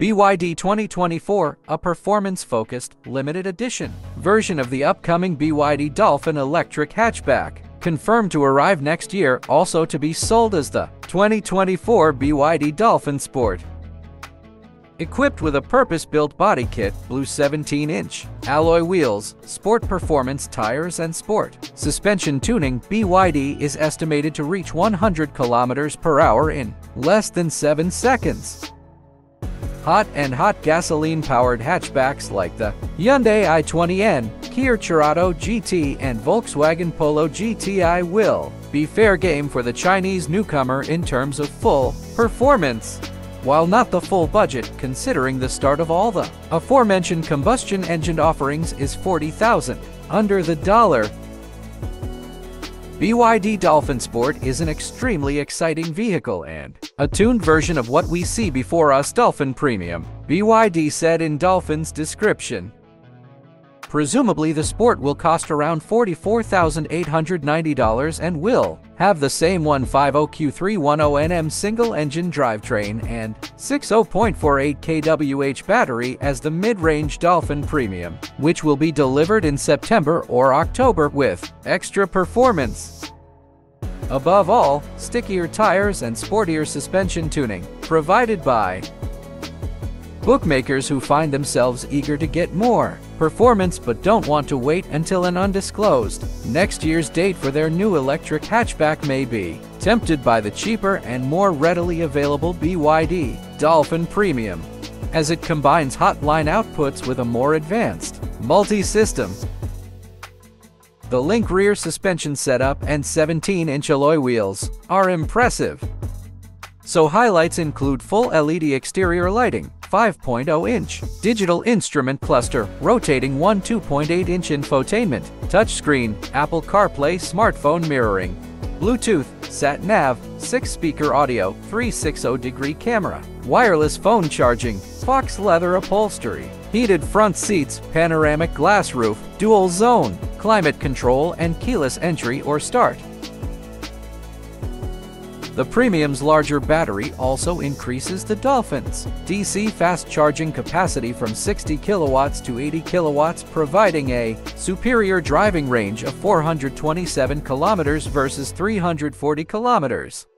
BYD 2024, a performance-focused, limited edition version of the upcoming BYD Dolphin electric hatchback, confirmed to arrive next year, also to be sold as the 2024 BYD Dolphin Sport. Equipped with a purpose-built body kit, blue 17-inch alloy wheels, sport performance tires and sport suspension tuning, BYD is estimated to reach 100 km per hour in less than 7 seconds. Hot and hot gasoline-powered hatchbacks like the Hyundai i20N, Kia Cerato GT and Volkswagen Polo GTI will be fair game for the Chinese newcomer in terms of full performance, while not the full budget, considering the start of all the aforementioned combustion engine offerings is $40,000 under the dollar. BYD Dolphin Sport is an extremely exciting vehicle and a tuned version of what we see before us, Dolphin Premium, BYD said in Dolphin's description. Presumably the Sport will cost around $44,890 and will have the same 150Q310NM single-engine drivetrain and 60.48 kWh battery as the mid-range Dolphin Premium, which will be delivered in September or October with extra performance. Above all, stickier tires and sportier suspension tuning, provided by bookmakers who find themselves eager to get more performance but don't want to wait until an undisclosed next year's date for their new electric hatchback may be tempted by the cheaper and more readily available BYD Dolphin Premium, as it combines hotline outputs with a more advanced multi-system. The link rear suspension setup and 17-inch alloy wheels are impressive. So highlights include full LED exterior lighting, 5.0-inch digital instrument cluster, rotating 2.8-inch infotainment, touchscreen, Apple CarPlay smartphone mirroring, Bluetooth, sat-nav, 6-speaker audio, 360-degree camera, wireless phone charging, fox leather upholstery, heated front seats, panoramic glass roof, dual-zone climate control and keyless entry or start. The Premium's larger battery also increases the Dolphin's DC fast charging capacity from 60 kilowatts to 80 kilowatts, providing a superior driving range of 427 kilometers versus 340 kilometers.